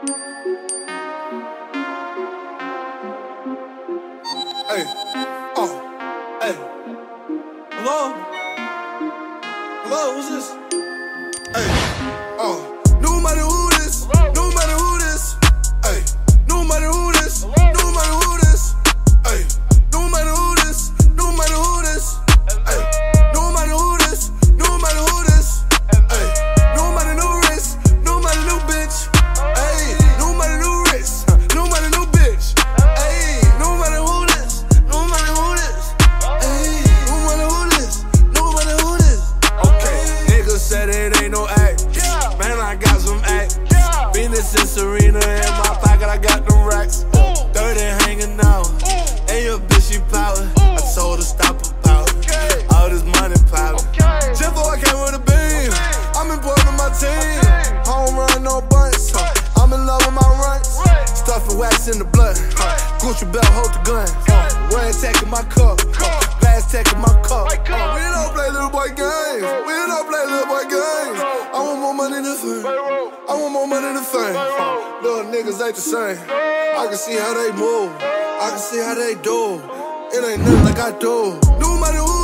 Hey, oh, hey. Hello? Hello, who's this? Hey, oh. No matter who this, no matter who this. Hey, no matter who this, no matter who this. Hey, no matter who this, no matter who this. Hey, no matter who this, no matter who this. Hey, no matter no risk, no matter no bitch. Hey, no matter no risk, no matter no bitch. Hey, no matter who. Said it ain't no act, yeah. Man, I got some act, yeah. Venus and Serena, yeah. In my pocket, I got them racks. 30 hanging out, and your bitch, she power. I told her stop about okay. All this money power. Jimbo, I came with a beam, okay. I'm important to my team, okay. Home run, no bunts, right. I'm in love with my runs, right. Stuffing wax in the blood, right. Gucci belt, hold the gun, okay. One attack in my cup, last attack in my cup, right. We don't play little boy games, we don't play little boy games. I want more money than fame, I want more money than fame. Little niggas ain't the same, I can see how they move, I can see how they do. It ain't nothing like I do. No matter who.